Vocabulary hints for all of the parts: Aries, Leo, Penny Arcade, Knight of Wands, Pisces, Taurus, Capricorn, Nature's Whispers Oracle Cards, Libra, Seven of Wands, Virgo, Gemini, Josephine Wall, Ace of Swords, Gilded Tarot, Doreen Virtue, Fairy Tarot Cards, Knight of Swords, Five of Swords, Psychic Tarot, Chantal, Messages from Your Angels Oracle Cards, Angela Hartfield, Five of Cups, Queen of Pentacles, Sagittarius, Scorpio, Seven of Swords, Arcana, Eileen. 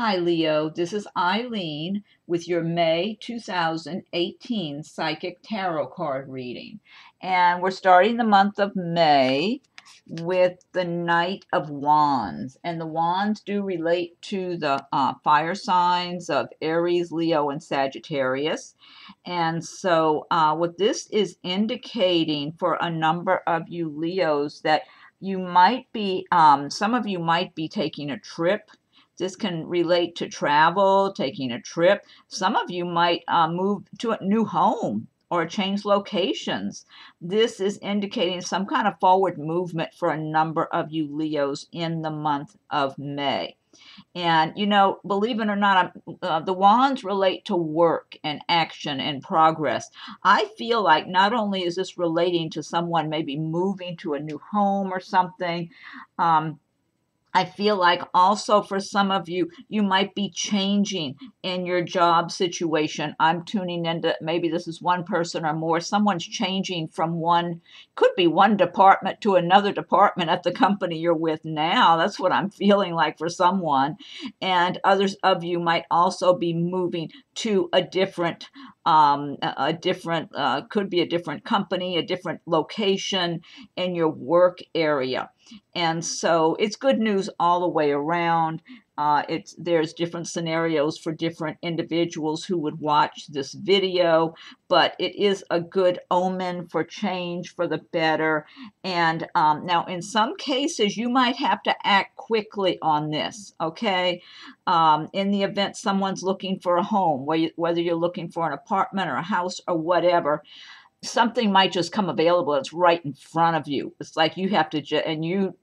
Hi Leo, this is Eileen with your May 2018 Psychic Tarot Card reading. And we're starting the month of May with the Knight of Wands. And the Wands do relate to the fire signs of Aries, Leo, and Sagittarius. And so what this is indicating for a number of you Leos that you might be, some of you might be taking a trip. This can relate to travel, taking a trip. Some of you might move to a new home or change locations. This is indicating some kind of forward movement for a number of you Leos in the month of May. And, you know, believe it or not, the Wands relate to work and action and progress. I feel like not only is this relating to someone maybe moving to a new home or something, I feel like also for some of you, you might be changing in your job situation. I'm tuning into maybe this is one person or more. Someone's changing from one, could be one department to another department at the company you're with now. That's what I'm feeling like for someone. And others of you might also be moving to a different could be a different company, a different location in your work area. And so it's good news all the way around. There's different scenarios for different individuals who would watch this video, but it is a good omen for change for the better. And now in some cases, you might have to act quickly on this, okay? In the event someone's looking for a home, whether you're looking for an apartment or a house or whatever, something might just come available that's right in front of you. It's like you have to,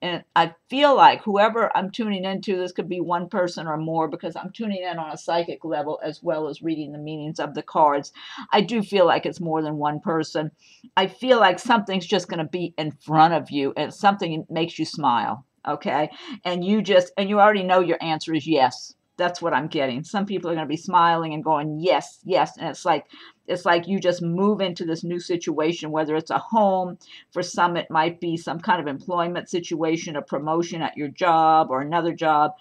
and I feel like whoever I'm tuning into, this could be one person or more because I'm tuning in on a psychic level as well as reading the meanings of the cards. I do feel like it's more than one person. I feel like something's just going to be in front of you and something makes you smile, okay? And you already know your answer is yes. That's what I'm getting. Some people are going to be smiling and going, yes, yes. And it's like you just move into this new situation, whether it's a home. For some, it might be some kind of employment situation, a promotion at your job or another job.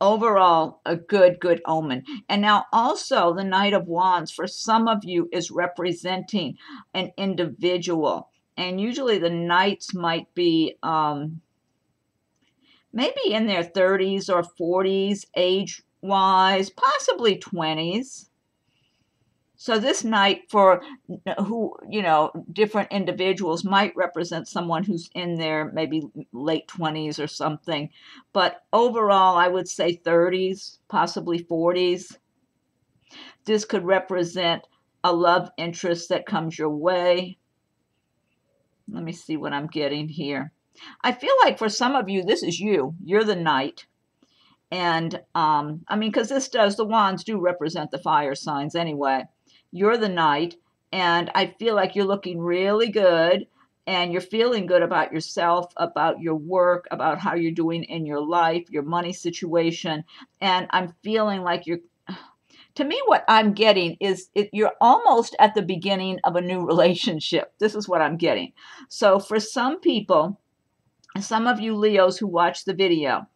Overall, a good omen. And now also the Knight of Wands for some of you is representing an individual. And usually the knights might be, maybe in their 30s or 40s, age-wise, possibly 20s. So this knight for who, you know, different individuals might represent someone who's in their maybe late 20s or something. But overall, I would say 30s, possibly 40s. This could represent a love interest that comes your way. Let me see what I'm getting here. I feel like for some of you, this is you. You're the knight. And, I mean, because the wands do represent the fire signs anyway. You're the knight, and I feel like you're looking really good, and you're feeling good about yourself, about your work, about how you're doing in your life, your money situation, and I'm feeling like you're, to me, what I'm getting is you're almost at the beginning of a new relationship. This is what I'm getting. So for some people, some of you Leos who watch the video,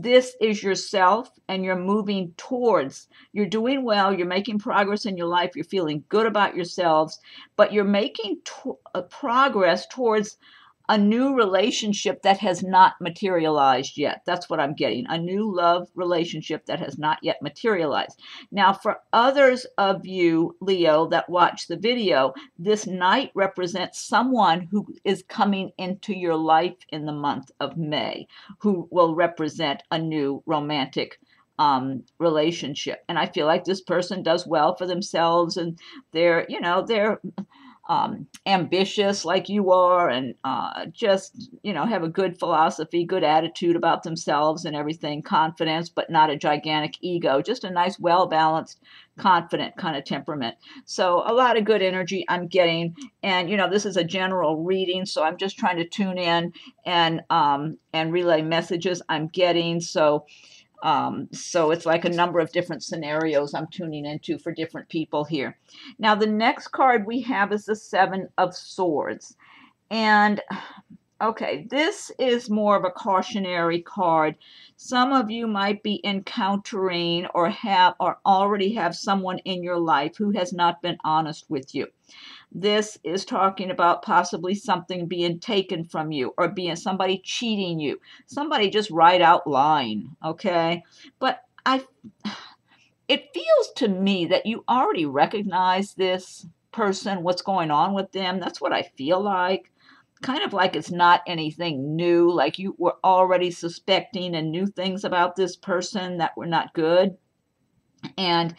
this is yourself and you're moving towards, you're doing well, you're making progress in your life, you're feeling good about yourselves, but you're making progress towards a new relationship that has not materialized yet. That's what I'm getting, a new love relationship that has not yet materialized. Now, for others of you, Leo, that watch the video, this knight represents someone who is coming into your life in the month of May, who will represent a new romantic relationship. And I feel like this person does well for themselves and they're, you know, they're ambitious like you are and just, you know, have a good philosophy, good attitude about themselves and everything, confidence, but not a gigantic ego, just a nice, well-balanced, confident kind of temperament. So a lot of good energy I'm getting. And, you know, this is a general reading, so I'm just trying to tune in and relay messages I'm getting. So it's like a number of different scenarios I'm tuning into for different people here. Now, the next card we have is the Seven of Swords. And Okay, this is more of a cautionary card. Some of you might be encountering or already have someone in your life who has not been honest with you. This is talking about possibly something being taken from you or somebody cheating you. Somebody just right out lying, okay? But it feels to me that you already recognize this person, what's going on with them. That's what I feel like. Kind of like it's not anything new, like you were already suspecting and knew things about this person that were not good. And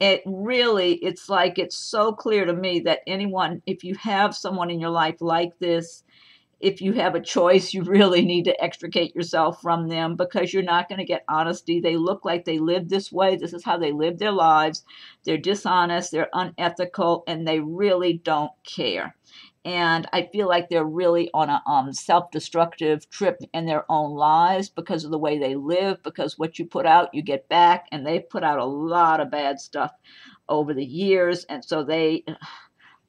it really, it's like, it's so clear to me that anyone, if you have someone in your life like this, if you have a choice, you really need to extricate yourself from them because you're not going to get honesty. They look like they live this way. This is how they live their lives. They're dishonest, they're unethical, and they really don't care. And I feel like they're really on a self-destructive trip in their own lives because of the way they live, because what you put out, you get back. And they've put out a lot of bad stuff over the years. And so they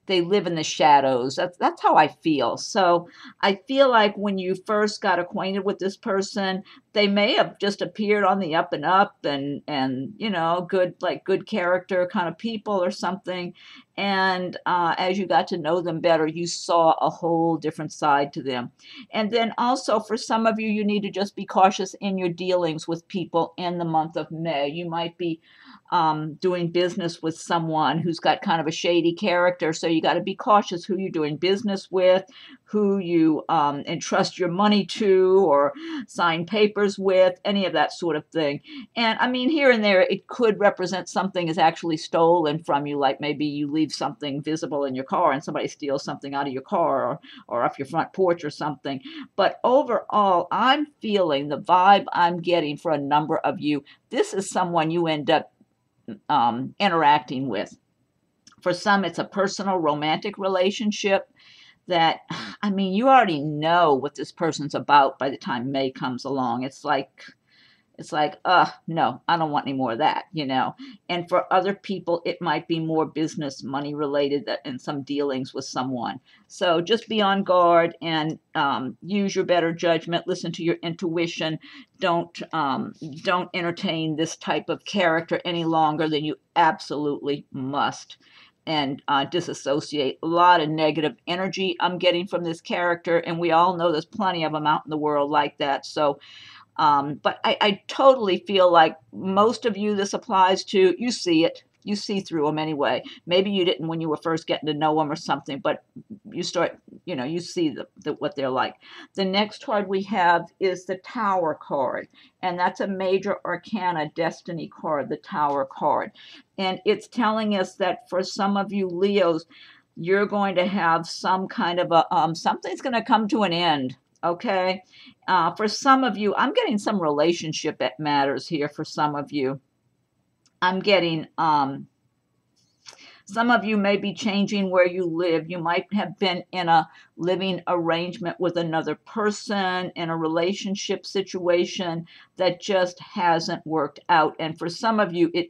live in the shadows. That's how I feel. So I feel like when you first got acquainted with this person, they may have just appeared on the up and up and you know, good character kind of people or something. And as you got to know them better, you saw a whole different side to them. And then also for some of you, you need to just be cautious in your dealings with people in the month of May. You might be doing business with someone who's got kind of a shady character. So you got to be cautious who you're doing business with, who you entrust your money to or sign papers with, any of that sort of thing. And I mean, here and there, it could represent something is actually stolen from you, like maybe you leave something visible in your car and somebody steals something out of your car or off your front porch or something. But overall, I'm feeling the vibe I'm getting for a number of you. This is someone you end up interacting with. For some, it's a personal romantic relationship that, I mean, you already know what this person's about by the time May comes along. It's like, no, I don't want any more of that, you know. And for other people, it might be more business, money related and some dealings with someone. So just be on guard and use your better judgment. Listen to your intuition. Don't entertain this type of character any longer than you absolutely must. And disassociate. A lot of negative energy I'm getting from this character. And we all know there's plenty of them out in the world like that. So, but I totally feel like most of you this applies to, you see it. You see through them anyway. Maybe you didn't when you were first getting to know them or something, but you start, you know, you see what they're like. The next card we have is the Tower card, and that's a major arcana destiny card, the Tower card. And it's telling us that for some of you Leos, you're going to have some kind of a, something's going to come to an end. Okay. For some of you, I'm getting some relationship that matters here for some of you. I'm getting, some of you may be changing where you live. You might have been in a living arrangement with another person in a relationship situation that just hasn't worked out. And for some of you, it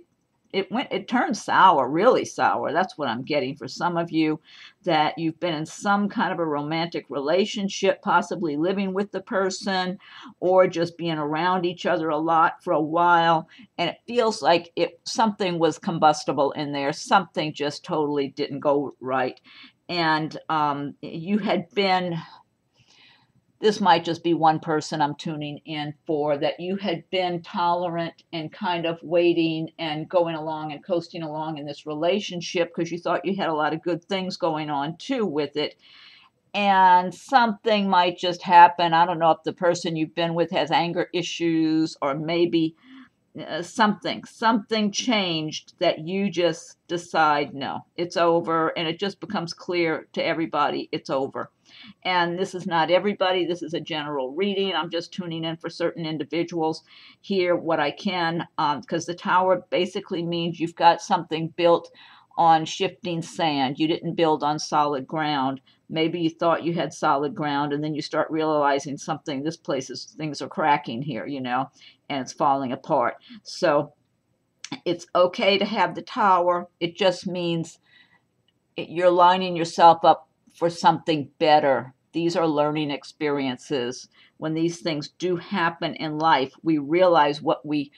turned sour, really sour. That's what I'm getting for some of you, that you've been in some kind of a romantic relationship, possibly living with the person or just being around each other a lot for a while. And it feels like something was combustible in there. Something just totally didn't go right. And you had been... This might just be one person I'm tuning in for, that you had been tolerant and kind of waiting and going along and coasting along in this relationship because you thought you had a lot of good things going on too with it. And something might just happen. I don't know if the person you've been with has anger issues or maybe something changed that you just decide, no, it's over. And it just becomes clear to everybody it's over. And this is not everybody. This is a general reading. I'm just tuning in for certain individuals here, what I can, because the Tower basically means you've got something built on shifting sand. You didn't build on solid ground. Maybe you thought you had solid ground, and then you start realizing something, things are cracking here, you know, and it's falling apart. So it's okay to have the Tower. It just means you're lining yourself up for something better These are learning experiences. When these things do happen in life, we realize what we,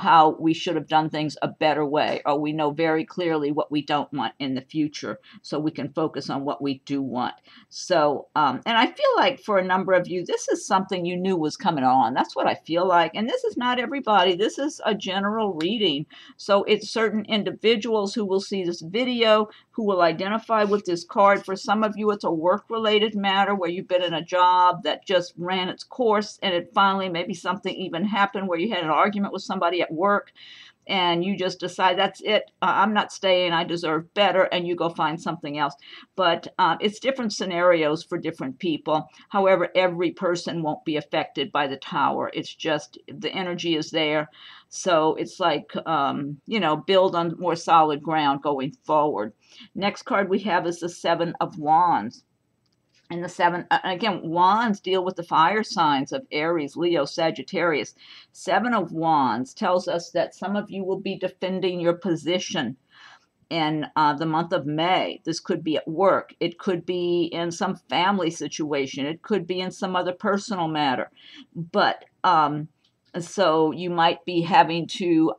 how we should have done things a better way, or we know very clearly what we don't want in the future, so we can focus on what we do want. So, and I feel like for a number of you, this is something you knew was coming on. That's what I feel like. And this is not everybody. This is a general reading. So it's certain individuals who will see this video, who will identify with this card. For some of you, it's a work-related matter where you've been in a job that just ran its course, and it finally, maybe something even happened where you had an argument with somebody at work, and you just decide, that's it, I'm not staying, I deserve better, and you go find something else. But it's different scenarios for different people. However, every person won't be affected by the Tower. It's just the energy is there. So it's like, build on more solid ground going forward. Next card we have is the Seven of Wands. And the seven, again, wands deal with the fire signs of Aries, Leo, Sagittarius. Seven of Wands tells us that some of you will be defending your position in the month of May. This could be at work. It could be in some family situation. It could be in some other personal matter. But so you might be having to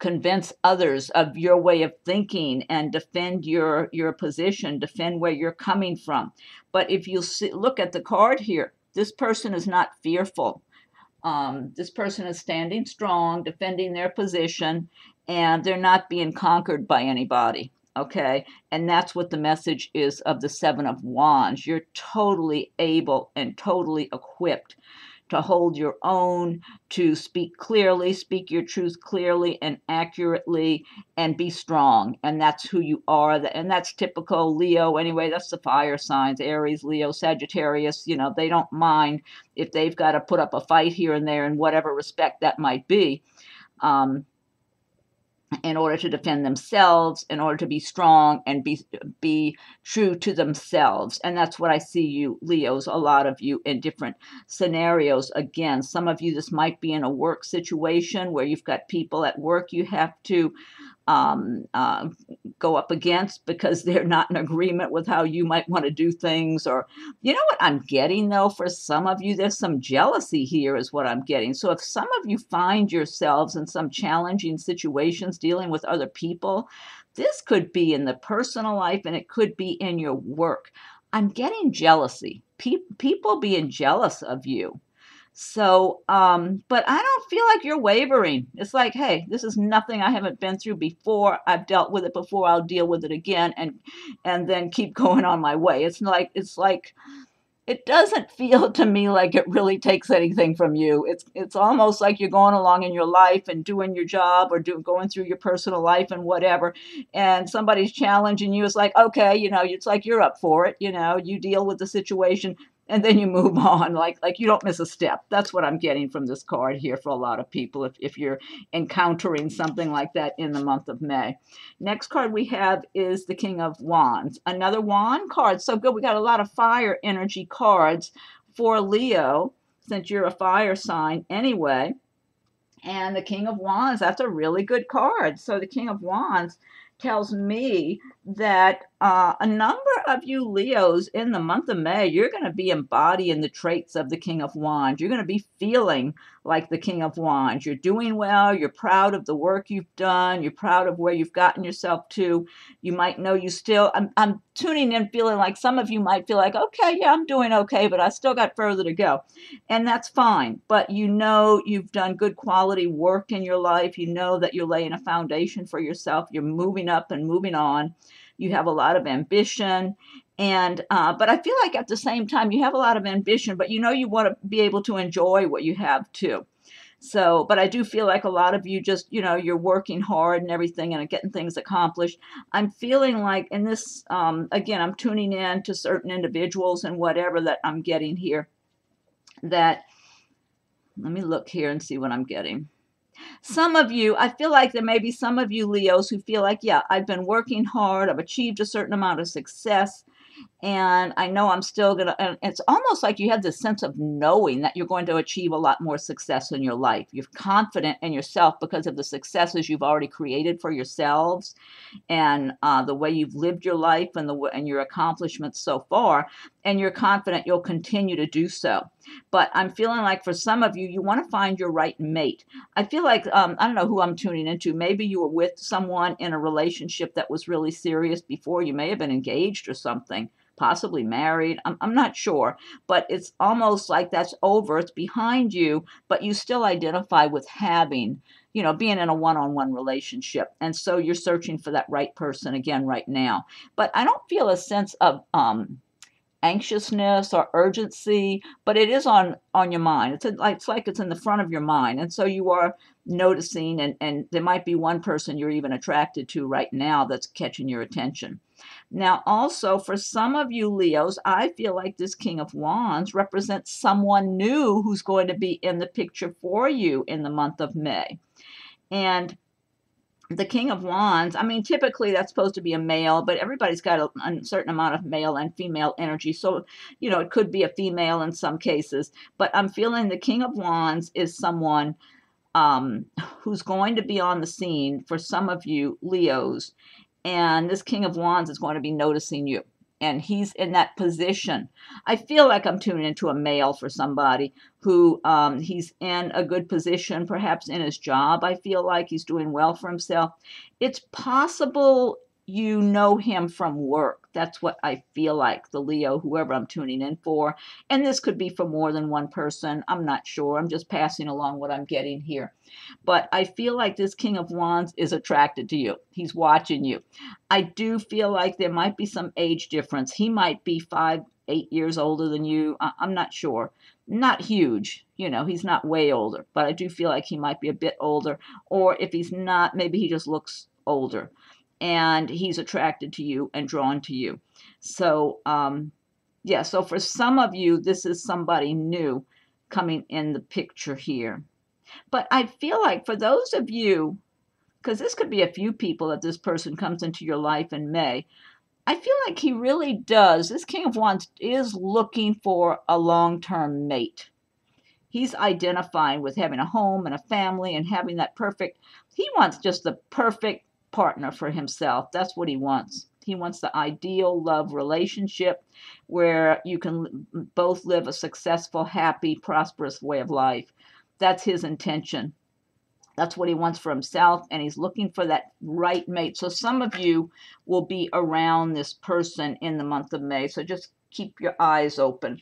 convince others of your way of thinking and defend your position, defend where you're coming from. But if you see, look at the card here, this person is not fearful. This person is standing strong, defending their position, and they're not being conquered by anybody. Okay, and that's what the message is of the Seven of Wands. You're totally able and totally equipped to hold your own, to speak clearly, speak your truth clearly and accurately, and be strong. And that's who you are. And that's typical Leo anyway. That's the fire signs, Aries, Leo, Sagittarius. They don't mind if they've got to put up a fight here and there in whatever respect that might be, in order to defend themselves, in order to be strong and be true to themselves. And that's what I see you, Leos, a lot of you in different scenarios. Again, some of you, this might be in a work situation where you've got people at work you have to go up against because they're not in agreement with how you might want to do things. Or, you know what I'm getting though, for some of you, there's some jealousy here is what I'm getting. So if some of you find yourselves in some challenging situations dealing with other people, this could be in the personal life and it could be in your work. I'm getting jealousy, people being jealous of you. So, but I don't feel like you're wavering. It's like, hey, this is nothing I haven't been through before. I've dealt with it before. I'll deal with it again and then keep going on my way. It's like, it doesn't feel to me like it really takes anything from you. It's almost like you're going along in your life and doing your job or going through your personal life and whatever, and somebody's challenging you. It's like, okay, it's like you're up for it. You deal with the situation, and then you move on, like you don't miss a step. That's what I'm getting from this card here for a lot of people if you're encountering something like that in the month of May. Next card we have is the King of Wands. Another wand card. So good. We got a lot of fire energy cards for Leo, since you're a fire sign anyway. And the King of Wands, that's a really good card. So the King of Wands tells me that a number of you Leos in the month of May, you're going to be embodying the traits of the King of Wands. You're going to be feeling like the King of Wands. You're doing well. You're proud of the work you've done. You're proud of where you've gotten yourself to. You might know you still, I'm tuning in feeling like some of you might feel like, okay, yeah, I'm doing okay, but I still got further to go. And that's fine. But you know you've done good quality work in your life. You know that you're laying a foundation for yourself. You're moving up and moving on. You have a lot of ambition, and but I feel like at the same time you have a lot of ambition, but you want to be able to enjoy what you have too. So, but I do feel like a lot of you just, you're working hard and everything and getting things accomplished. I'm feeling like in this, again, I'm tuning in to certain individuals and whatever that I'm getting here. That, let me look here and see what I'm getting. Some of you, I feel like there may be some of you Leos who feel like, yeah, I've been working hard, I've achieved a certain amount of success, And I know I'm still going to, and it's almost like you have this sense of knowing that you're going to achieve a lot more success in your life. You're confident in yourself because of the successes you've already created for yourselves and the way you've lived your life and your accomplishments so far. And you're confident you'll continue to do so. But I'm feeling like for some of you, you want to find your right mate. I feel like, I don't know who I'm tuning into. Maybe you were with someone in a relationship that was really serious before. You may have been engaged or something, possibly married. I'm not sure, but it's almost like that's over. It's behind you, but you still identify with having, you know, being in a one-on-one relationship. And so you're searching for that right person again right now. But I don't feel a sense of, anxiousness or urgency, but it is on your mind. It's like it's in the front of your mind. And so you are noticing, and there might be one person you're even attracted to right now that's catching your attention. Now, also for some of you Leos, I feel like this King of Wands represents someone new who's going to be in the picture for you in the month of May. And the King of Wands, I mean, typically that's supposed to be a male, but everybody's got a certain amount of male and female energy. So, you know, it could be a female in some cases, but I'm feeling the King of Wands is someone who's going to be on the scene for some of you Leos. And this King of Wands is going to be noticing you. And he's in that position. I feel like I'm tuning into a male for somebody who he's in a good position, perhaps in his job. I feel like he's doing well for himself. It's possible you know him from work. That's what I feel like, the Leo, whoever I'm tuning in for. And this could be for more than one person. I'm not sure. I'm just passing along what I'm getting here. But I feel like this King of Wands is attracted to you. He's watching you. I do feel like there might be some age difference. He might be 5, 8 years older than you. I'm not sure. Not huge. You know, he's not way older. But I do feel like he might be a bit older. Or if he's not, maybe he just looks older. And he's attracted to you and drawn to you. So, yeah, so for some of you, this is somebody new coming in the picture here. But I feel like for those of you, because this could be a few people that this person comes into your life in May, I feel like he really does. This King of Wands is looking for a long-term mate. He's identifying with having a home and a family and having that perfect, he wants just the perfect partner for himself. That's what he wants. He wants the ideal love relationship where you can both live a successful, happy, prosperous way of life. That's his intention. That's what he wants for himself, and he's looking for that right mate. So some of you will be around this person in the month of May, so just keep your eyes open.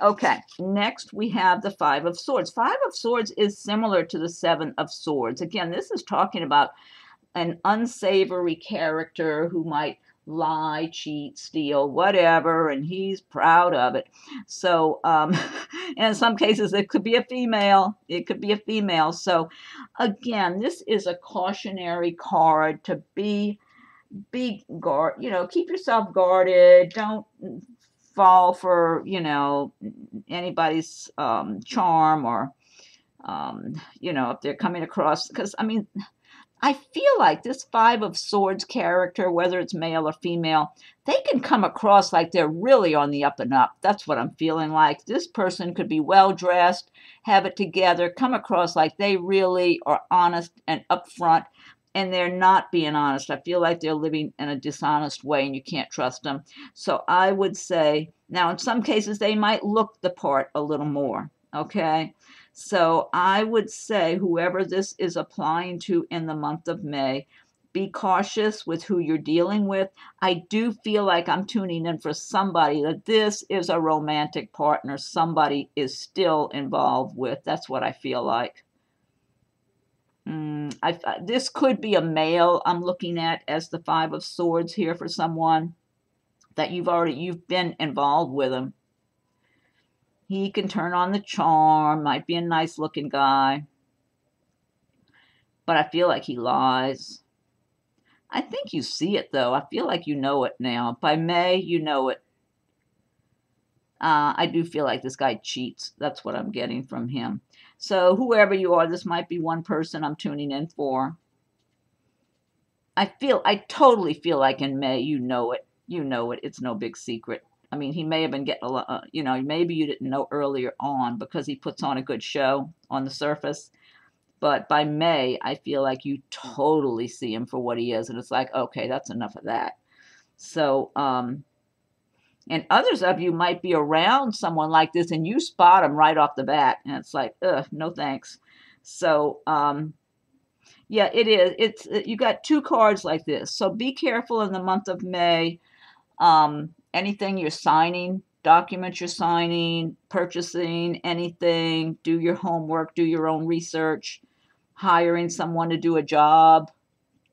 Okay, next we have the Five of Swords. Five of Swords is similar to the Seven of Swords. Again, this is talking about an unsavory character who might lie, cheat, steal, whatever, and he's proud of it. So, in some cases, it could be a female. It could be a female. So, again, this is a cautionary card to be guard. You know, keep yourself guarded. Don't fall for, you know, anybody's charm or, you know, if they're coming across. Because, I mean, I feel like this Five of Swords character, whether it's male or female, they can come across like they're really on the up and up. That's what I'm feeling like. This person could be well-dressed, have it together, come across like they really are honest and upfront, and they're not being honest. I feel like they're living in a dishonest way, and you can't trust them. So I would say, now in some cases, they might look the part a little more, okay? So I would say whoever this is applying to in the month of May, be cautious with who you're dealing with. I do feel like I'm tuning in for somebody that this is a romantic partner somebody is still involved with. That's what I feel like. This could be a male I'm looking at as the Five of Swords here for someone that you've been involved with him. He can turn on the charm, might be a nice-looking guy, but I feel like he lies. I think you see it, though. I feel like you know it now. By May, you know it. I do feel like this guy cheats. That's what I'm getting from him. So whoever you are, this might be one person I'm tuning in for. I totally feel like in May, you know it. You know it. It's no big secret. I mean, he may have been getting a lot, you know, maybe you didn't know earlier on because he puts on a good show on the surface. But by May, I feel like you totally see him for what he is. And it's like, okay, that's enough of that. So, and others of you might be around someone like this and you spot them right off the bat. And it's like, ugh, no thanks. So, yeah, it is. You got two cards like this. So be careful in the month of May. Anything you're signing, documents you're signing, purchasing, anything, do your homework, do your own research, hiring someone to do a job,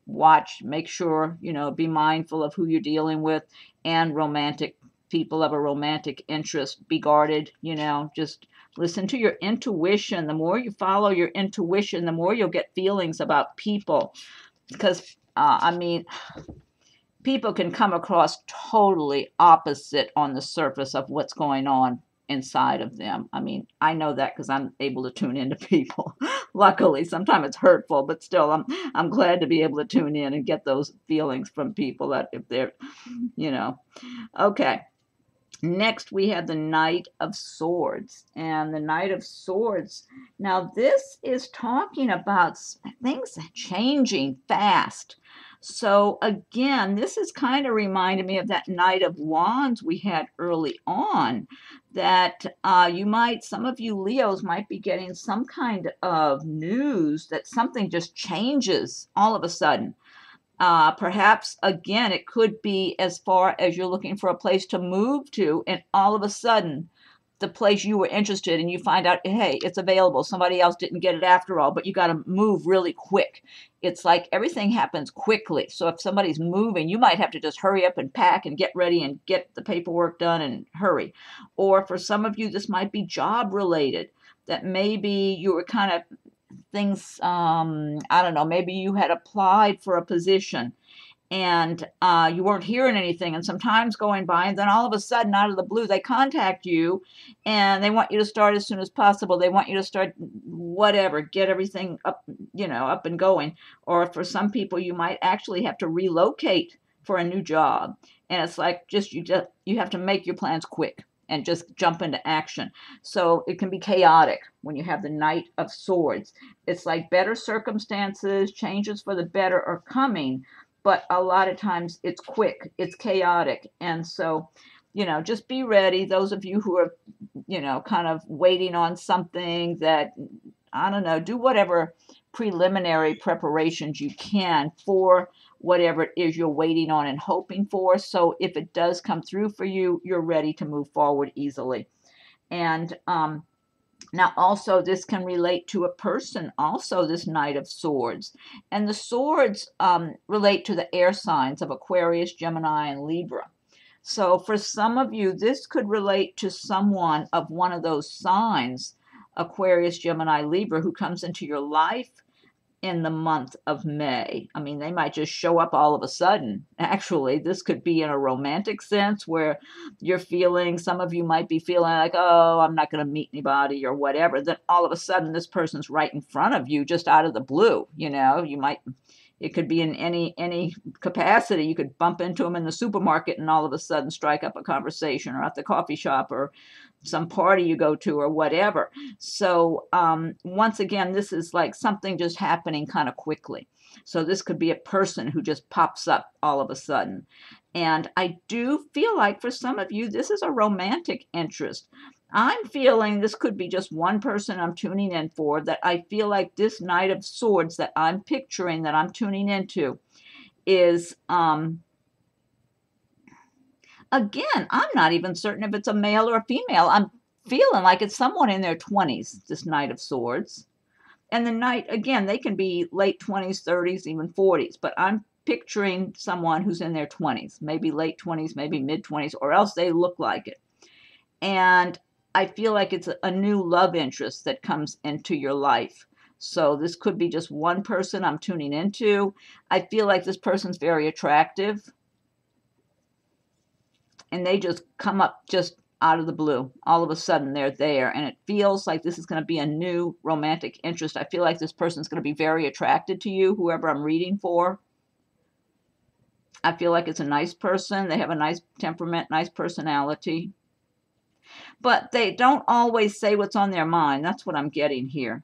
watch, make sure, you know, be mindful of who you're dealing with, and romantic people of a romantic interest, be guarded, you know, just listen to your intuition. The more you follow your intuition, the more you'll get feelings about people, because, I mean, people can come across totally opposite on the surface of what's going on inside of them. I mean, I know that because I'm able to tune into people. Luckily, sometimes it's hurtful, but still, I'm glad to be able to tune in and get those feelings from people that if they're, you know. Okay, next we have the Knight of Swords. And the Knight of Swords, now this is talking about things changing fast. So again, this is kind of reminding me of that Knight of Wands we had early on, that you might, some of you Leos might be getting some kind of news that something just changes all of a sudden. Perhaps, again, it could be as far as you're looking for a place to move to, and all of a sudden, the place you were interested in, you find out, hey, it's available. Somebody else didn't get it after all, but you got to move really quick. It's like everything happens quickly. So if somebody's moving, you might have to just hurry up and pack and get ready and get the paperwork done and hurry. Or for some of you, this might be job related, that maybe you were kind of things, I don't know, maybe you had applied for a position and you weren't hearing anything, and some time's going by, and then all of a sudden, out of the blue, they contact you, and they want you to start as soon as possible. They want you to start whatever, get everything up, you know, up and going. Or for some people, you might actually have to relocate for a new job, and it's like just you have to make your plans quick and just jump into action. So it can be chaotic when you have the Knight of Swords. It's like better circumstances, changes for the better are coming, but a lot of times it's quick, it's chaotic. And so, you know, just be ready. Those of you who are, you know, kind of waiting on something that, I don't know, do whatever preliminary preparations you can for whatever it is you're waiting on and hoping for. So if it does come through for you, you're ready to move forward easily. And now also this can relate to a person, also this Knight of Swords. And the swords relate to the air signs of Aquarius, Gemini, and Libra. So for some of you, this could relate to someone of one of those signs, Aquarius, Gemini, Libra, who comes into your life in the month of May. I mean, they might just show up all of a sudden. Actually, this could be in a romantic sense where you're feeling, some of you might be feeling like, oh, I'm not going to meet anybody or whatever. Then all of a sudden, this person's right in front of you just out of the blue. You know, you might, it could be in any capacity. You could bump into them in the supermarket and all of a sudden strike up a conversation, or at the coffee shop or some party you go to or whatever. So once again, this is like something just happening kind of quickly. So this could be a person who just pops up all of a sudden. And I do feel like for some of you, this is a romantic interest. I'm feeling this could be just one person I'm tuning in for, that I feel like this Knight of Swords that I'm picturing, that I'm tuning into, is, again, I'm not even certain if it's a male or a female. I'm feeling like it's someone in their 20s, this Knight of Swords. And the Knight, again, they can be late 20s, 30s, even 40s, but I'm picturing someone who's in their 20s, maybe late 20s, maybe mid 20s, or else they look like it. And I feel like it's a new love interest that comes into your life. So this could be just one person I'm tuning into. I feel like this person's very attractive, and they just come up just out of the blue. All of a sudden, they're there, and it feels like this is going to be a new romantic interest. I feel like this person's going to be very attracted to you, whoever I'm reading for. I feel like it's a nice person. They have a nice temperament, nice personality. But they don't always say what's on their mind. That's what I'm getting here.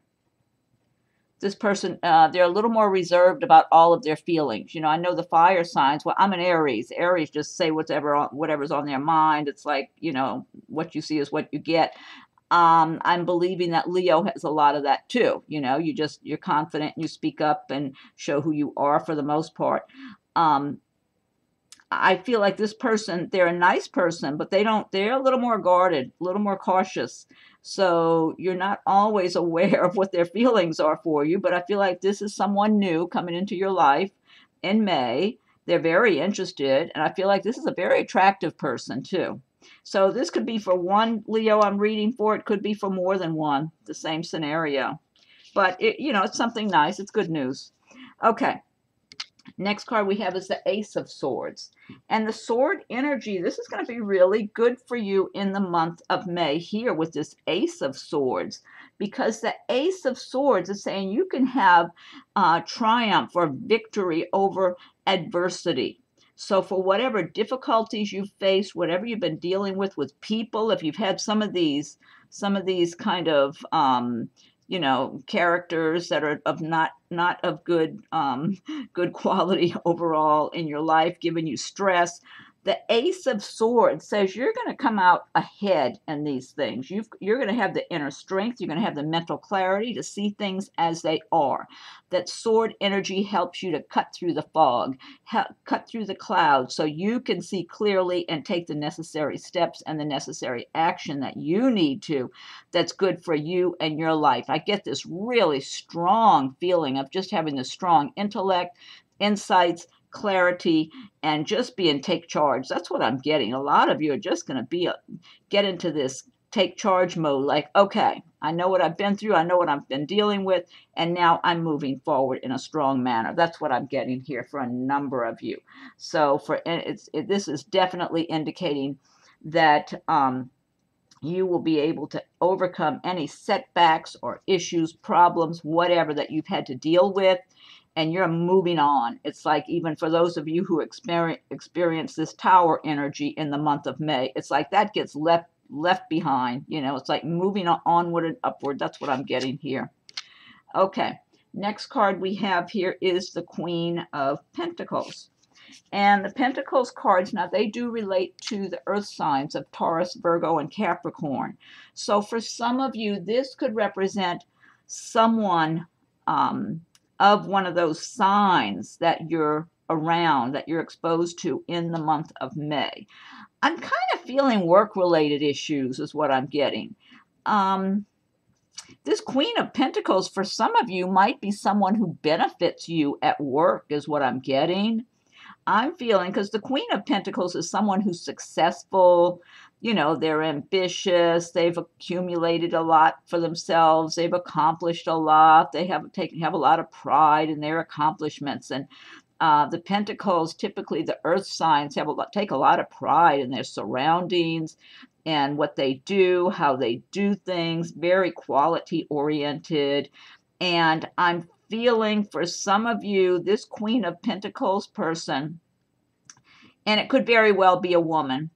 This person, they're a little more reserved about all of their feelings. You know, I know the fire signs. Well, I'm an Aries. Aries just say whatever's on their mind. It's like, you know, what you see is what you get. I'm believing that Leo has a lot of that too. You know, you're confident, and you speak up and show who you are for the most part. I feel like this person, they're a nice person, but they're a little more guarded, a little more cautious. So you're not always aware of what their feelings are for you, but I feel like this is someone new coming into your life in May. They're very interested, and I feel like this is a very attractive person too. So this could be for one Leo I'm reading for. It could be for more than one, the same scenario. But, you know, it's something nice. It's good news. Okay. Next card we have is the Ace of Swords. And the sword energy, this is going to be really good for you in the month of May here with this Ace of Swords. Because the Ace of Swords is saying you can have triumph or victory over adversity. So for whatever difficulties you've faced, whatever you've been dealing with people, if you've had some of these kind of, you know, characters that are of not of good, good quality overall in your life, giving you stress, the Ace of Swords says you're going to come out ahead in these things. You're going to have the inner strength. You're going to have the mental clarity to see things as they are. That sword energy helps you to cut through the fog, cut through the clouds, so you can see clearly and take the necessary steps and the necessary action that you need to that's good for you and your life. I get this really strong feeling of just having the strong intellect, insights, clarity, and just take charge. That's what I'm getting. A lot of you are just going to get into this take charge mode, like, okay, I know what I've been through, I know what I've been dealing with, and now I'm moving forward in a strong manner. That's what I'm getting here for a number of you. So this is definitely indicating that you will be able to overcome any setbacks or issues, problems, whatever that you've had to deal with. And you're moving on. It's like, even for those of you who experience this tower energy in the month of May, it's like that gets left behind. You know, it's like moving onward and upward. That's what I'm getting here. Okay, next card we have here is the Queen of Pentacles. And the Pentacles cards, now they do relate to the earth signs of Taurus, Virgo, and Capricorn. So for some of you, this could represent someone of one of those signs that you're around, that you're exposed to in the month of May. I'm kind of feeling work-related issues is what I'm getting. This Queen of Pentacles, for some of you, might be someone who benefits you at work is what I'm getting. I'm feeling, because the Queen of Pentacles is someone who's successful, you know, they're ambitious, they've accumulated a lot for themselves, they've accomplished a lot, they have a lot of pride in their accomplishments, and the Pentacles, typically the earth signs, take a lot of pride in their surroundings and what they do, how they do things, very quality-oriented, and I'm feeling for some of you, this Queen of Pentacles person, and it could very well be a woman,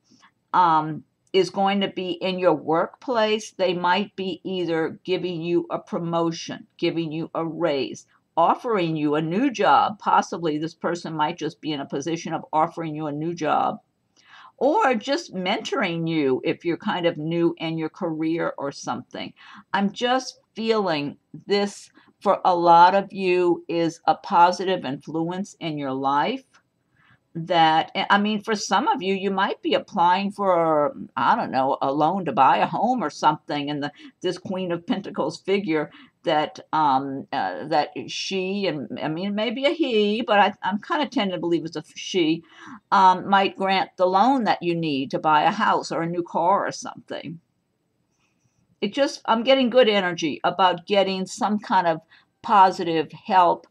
is going to be in your workplace. They might be either giving you a promotion, giving you a raise, offering you a new job. Possibly this person might just be in a position of offering you a new job, or just mentoring you if you're kind of new in your career or something. I'm just feeling this for a lot of you is a positive influence in your life. That, I mean, for some of you, you might be applying for, I don't know, a loan to buy a home or something. And this Queen of Pentacles figure that that she, and I mean, maybe a he, but I'm kind of tending to believe it's a she, might grant the loan that you need to buy a house or a new car or something. It just, I'm getting good energy about getting some kind of positive help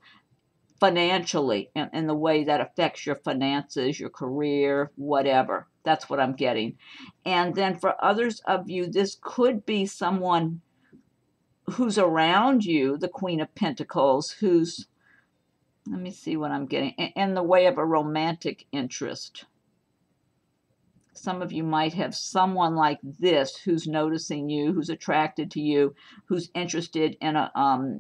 financially in the way that affects your finances, your career, whatever. That's what I'm getting. And then for others of you, this could be someone who's around you, the Queen of Pentacles, who's Let me see what I'm getting. In the way of a romantic interest. Some of you might have someone like this who's noticing you, who's attracted to you, who's interested in a...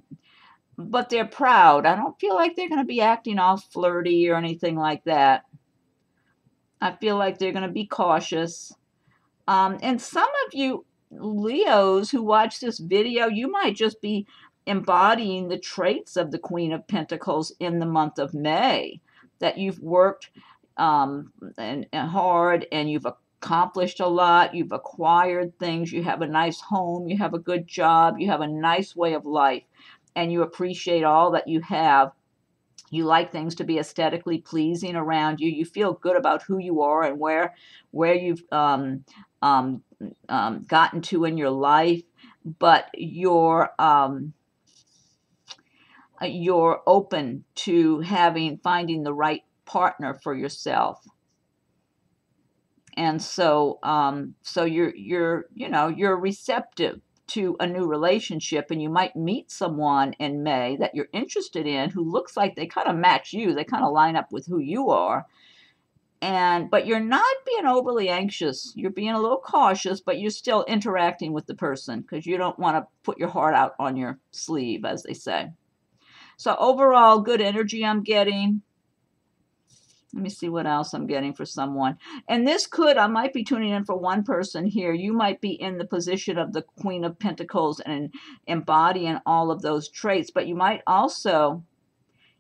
but they're proud. I don't feel like they're going to be acting all flirty or anything like that. I feel like they're going to be cautious. And some of you Leos who watch this video, you might just be embodying the traits of the Queen of Pentacles in the month of May, that you've worked and hard, and you've accomplished a lot, you've acquired things, you have a nice home, you have a good job, you have a nice way of life, and you appreciate all that you have. You like things to be aesthetically pleasing around you. You feel good about who you are and where you've gotten to in your life, but you're open to finding the right partner for yourself. And so so you're receptive to a new relationship, and you might meet someone in May that you're interested in who looks like they kind of match you. They kind of line up with who you are. But you're not being overly anxious. You're being a little cautious, but you're still interacting with the person because you don't want to put your heart out on your sleeve, as they say. So overall, good energy I'm getting. Let me see what else I'm getting for someone. And this could, I might be tuning in for one person here. You might be in the position of the Queen of Pentacles and embodying all of those traits. But you might also,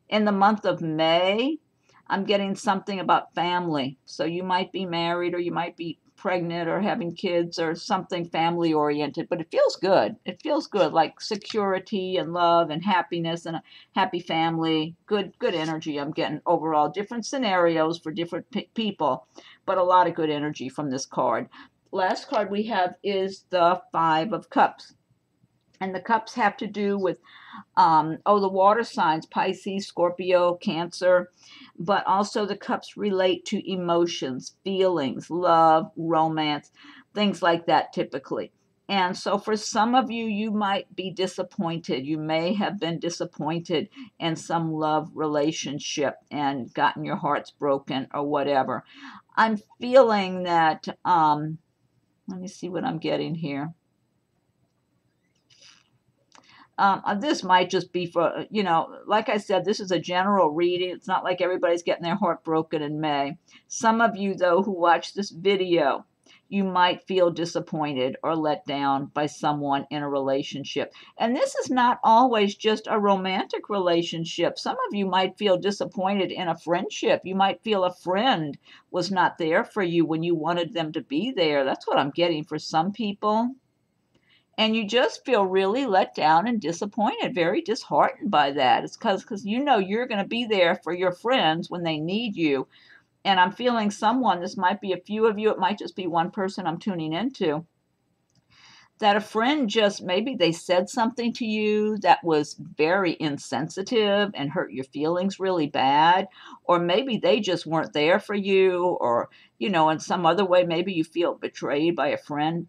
in the month of May, I'm getting something about family. So you might be married, or you might be pregnant, or having kids, or something family-oriented. But it feels good. It feels good, like security and love and happiness and a happy family. Good energy I'm getting overall. Different scenarios for different people, but a lot of good energy from this card. Last card we have is the Five of Cups. And the cups have to do with, the water signs, Pisces, Scorpio, Cancer. But also the cups relate to emotions, feelings, love, romance, things like that typically. And so for some of you, you might be disappointed. You may have been disappointed in some love relationship and gotten your hearts broken or whatever. I'm feeling that, let me see what I'm getting here. This might just be for, you know, like I said, this is a general reading. It's not like everybody's getting their heart broken in May. Some of you, though, who watch this video, you might feel disappointed or let down by someone in a relationship. And this is not always just a romantic relationship. Some of you might feel disappointed in a friendship. You might feel a friend was not there for you when you wanted them to be there. That's what I'm getting for some people. And you just feel really let down and disappointed, very disheartened by that. It's because you know you're going to be there for your friends when they need you. And I'm feeling someone, this might be a few of you, it might just be one person I'm tuning into, that a friend just, maybe they said something to you that was very insensitive and hurt your feelings really bad. Or maybe they just weren't there for you, or, you know, in some other way, maybe you feel betrayed by a friend.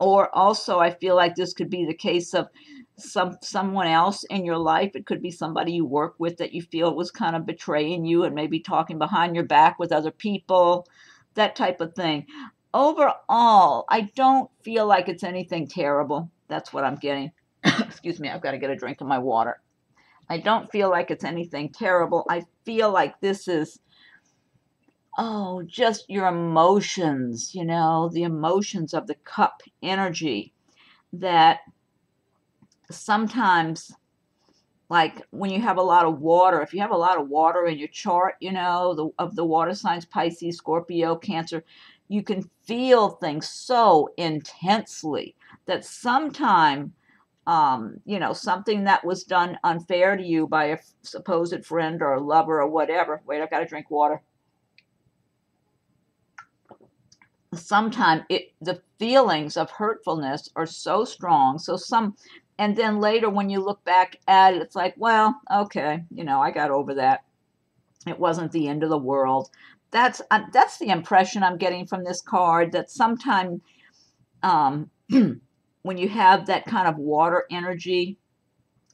Or also, I feel like this could be the case of someone else in your life. It could be somebody you work with that you feel was kind of betraying you and maybe talking behind your back with other people, that type of thing. Overall, I don't feel like it's anything terrible. That's what I'm getting. Excuse me, I've got to get a drink of my water. I don't feel like it's anything terrible. I feel like this is... oh, just your emotions, you know, the emotions of the cup energy, that sometimes, like when you have a lot of water, if you have a lot of water in your chart, you know, of the water signs, Pisces, Scorpio, Cancer, you can feel things so intensely that sometimes, you know, something that was done unfair to you by a supposed friend or a lover or whatever. Wait, I've got to drink water. Sometimes the feelings of hurtfulness are so strong. And then later when you look back at it, it's like, well, okay, you know, I got over that. It wasn't the end of the world. That's the impression I'm getting from this card, that sometimes when you have that kind of water energy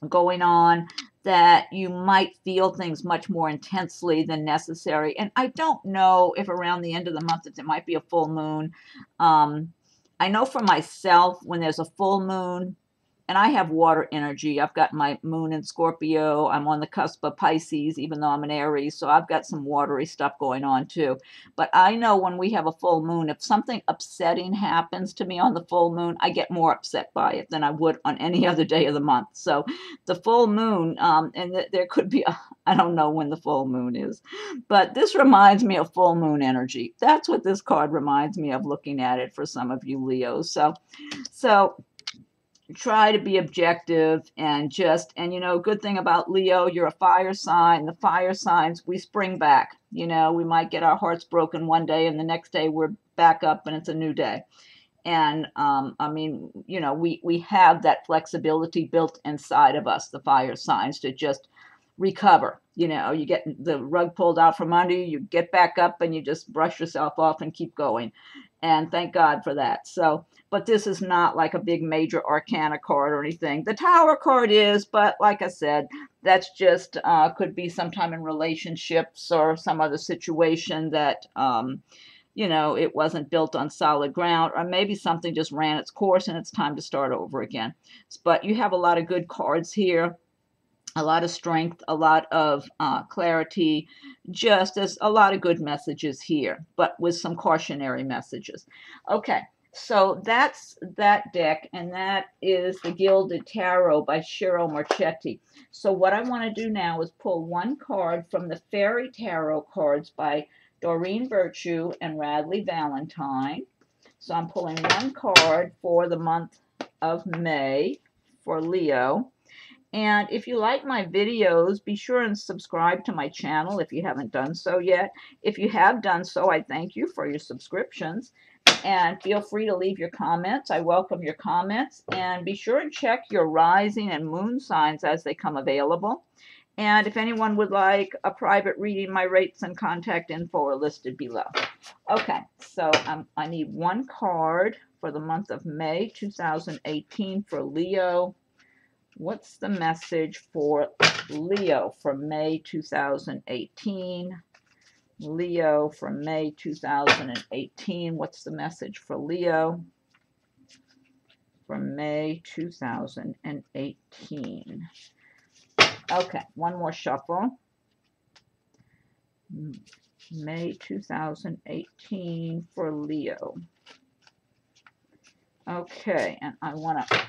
going on, that you might feel things much more intensely than necessary. And I don't know if around the end of the month that there might be a full moon. I know for myself, when there's a full moon, and I have water energy. I've got my moon in Scorpio. I'm on the cusp of Pisces, even though I'm an Aries. So I've got some watery stuff going on too. But I know when we have a full moon, if something upsetting happens to me on the full moon, I get more upset by it than I would on any other day of the month. So the full moon, and there could be, I don't know when the full moon is, but this reminds me of full moon energy. That's what this card reminds me of, looking at it, for some of you Leos. So try to be objective and just, and you know, good thing about Leo, you're a fire sign. The fire signs, we spring back. You know, we might get our hearts broken one day and the next day we're back up and it's a new day. And I mean, you know, we have that flexibility built inside of us, the fire signs, to just recover. You know, you get the rug pulled out from under you, you get back up and you just brush yourself off and keep going. And thank God for that. So, but this is not like a big major arcana card or anything. The Tower card is, but like I said, that's just could be sometime in relationships or some other situation that, you know, it wasn't built on solid ground, or maybe something just ran its course and it's time to start over again. But you have a lot of good cards here. A lot of strength, a lot of clarity, justice, a lot of good messages here, but with some cautionary messages. Okay, so that's that deck, and that is the Gilded Tarot by Ciro Marchetti. So what I want to do now is pull one card from the Fairy Tarot Cards by Doreen Virtue and Radleigh Valentine. So I'm pulling one card for the month of May for Leo. And if you like my videos, be sure and subscribe to my channel if you haven't done so yet. If you have done so, I thank you for your subscriptions. And feel free to leave your comments. I welcome your comments. And be sure and check your rising and moon signs as they come available. And if anyone would like a private reading, my rates and contact info are listed below. Okay, so I need one card for the month of May 2018 for Leo. What's the message for Leo for May 2018? Leo for May 2018. What's the message for Leo for May 2018? Okay, one more shuffle. May 2018 for Leo. Okay, and I want to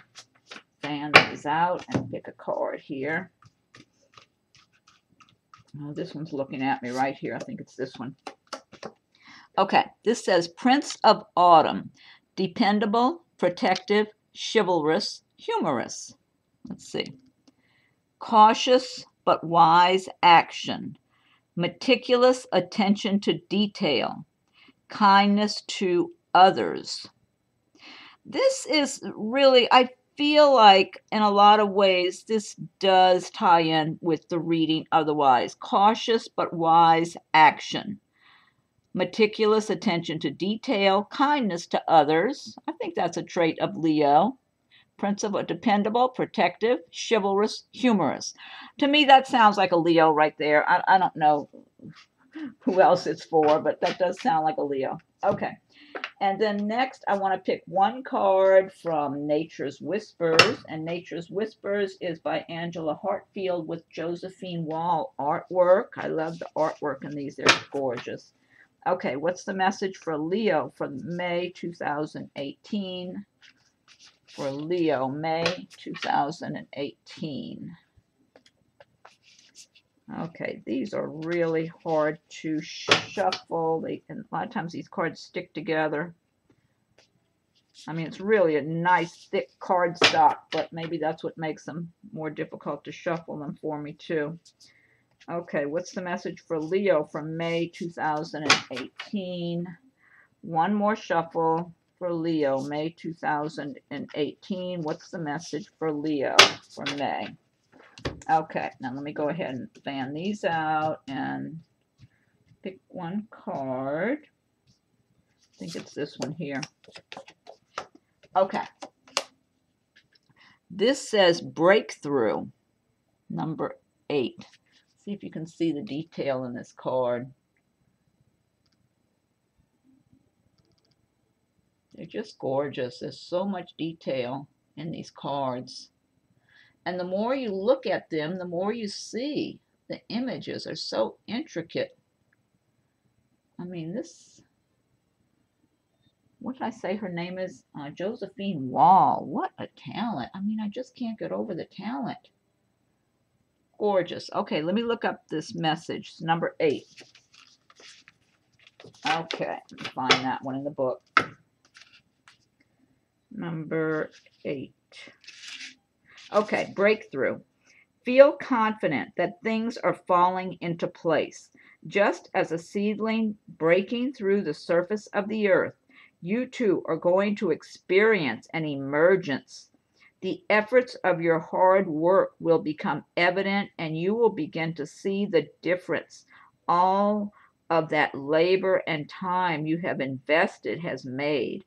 fan these out and pick a card here. Oh, this one's looking at me right here. I think it's this one. Okay, this says Prince of Autumn, dependable, protective, chivalrous, humorous. Let's see. Cautious but wise action, meticulous attention to detail, kindness to others. This is really, I feel like in a lot of ways this does tie in with the reading otherwise. Cautious but wise action, meticulous attention to detail, kindness to others. I think that's a trait of Leo. Prince of dependable, protective, chivalrous, humorous. To me that sounds like a Leo right there. I don't know who else it's for, but that does sound like a Leo. Okay. And then next, I want to pick one card from Nature's Whispers. And Nature's Whispers is by Angela Hartfield with Josephine Wall artwork. I love the artwork in these. They're gorgeous. Okay, what's the message for Leo for May 2018? For Leo, May 2018. Okay, these are really hard to shuffle. And a lot of times these cards stick together. I mean, it's really a nice, thick card stock, but maybe that's what makes them more difficult to shuffle them for me, too. Okay, what's the message for Leo from May 2018? One more shuffle for Leo, May 2018. What's the message for Leo for May? Okay, now let me go ahead and fan these out and pick one card. I think it's this one here. Okay. This says Breakthrough, number 8. See if you can see the detail in this card. They're just gorgeous. There's so much detail in these cards. And the more you look at them, the more you see. The images are so intricate. I mean, this... What did I say her name is? Josephine Wall. What a talent. I mean, I just can't get over the talent. Gorgeous. Okay, let me look up this message. It's number 8. Okay, find that one in the book. Number 8. Okay, breakthrough. Feel confident that things are falling into place. Just as a seedling breaking through the surface of the earth, you too are going to experience an emergence. The efforts of your hard work will become evident, and you will begin to see the difference. All of that labor and time you have invested has made.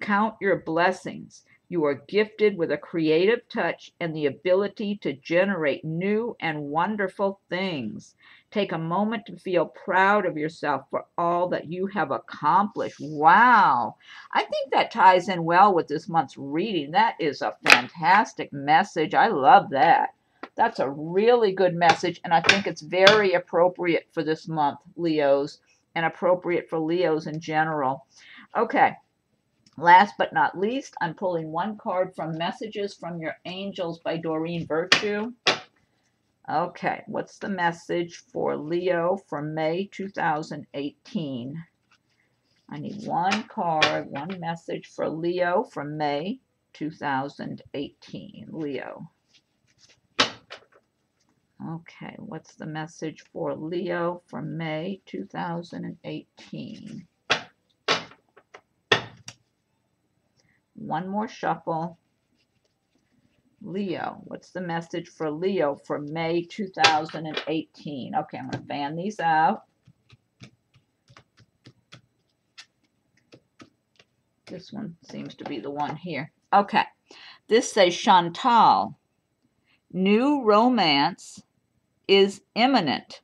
Count your blessings. You are gifted with a creative touch and the ability to generate new and wonderful things. Take a moment to feel proud of yourself for all that you have accomplished. Wow. I think that ties in well with this month's reading. That is a fantastic message. I love that. That's a really good message, and I think it's very appropriate for this month, Leos, and appropriate for Leos in general. Okay. Last but not least, I'm pulling one card from Messages from Your Angels by Doreen Virtue. Okay, what's the message for Leo for May 2018? I need one card, one message for Leo for May 2018. Leo. Okay, what's the message for Leo for May 2018? One more shuffle. Leo, what's the message for Leo for May 2018? Okay, I'm going to fan these out. This one seems to be the one here. Okay, this says Chantal. New romance is imminent,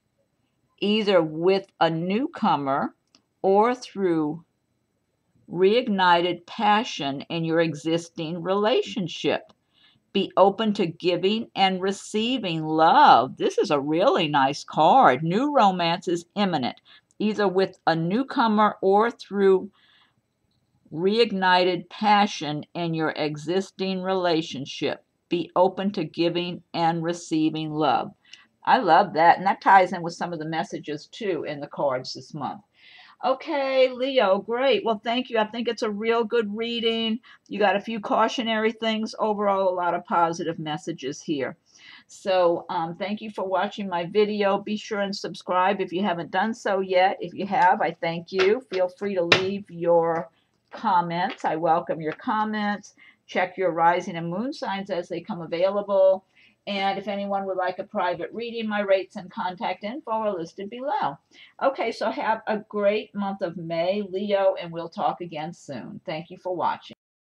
either with a newcomer or through reignited passion in your existing relationship. Be open to giving and receiving love. This is a really nice card. New romance is imminent, either with a newcomer or through reignited passion in your existing relationship. Be open to giving and receiving love. I love that, and that ties in with some of the messages too in the cards this month. Okay, Leo, great. Well, thank you. I think it's a real good reading. You got a few cautionary things. Overall, a lot of positive messages here. So thank you for watching my video. Be sure and subscribe if you haven't done so yet. If you have, I thank you. Feel free to leave your comments. I welcome your comments. Check your rising and moon signs as they come available. And if anyone would like a private reading, my rates and contact info are listed below. Okay, so have a great month of May, Leo, and we'll talk again soon. Thank you for watching.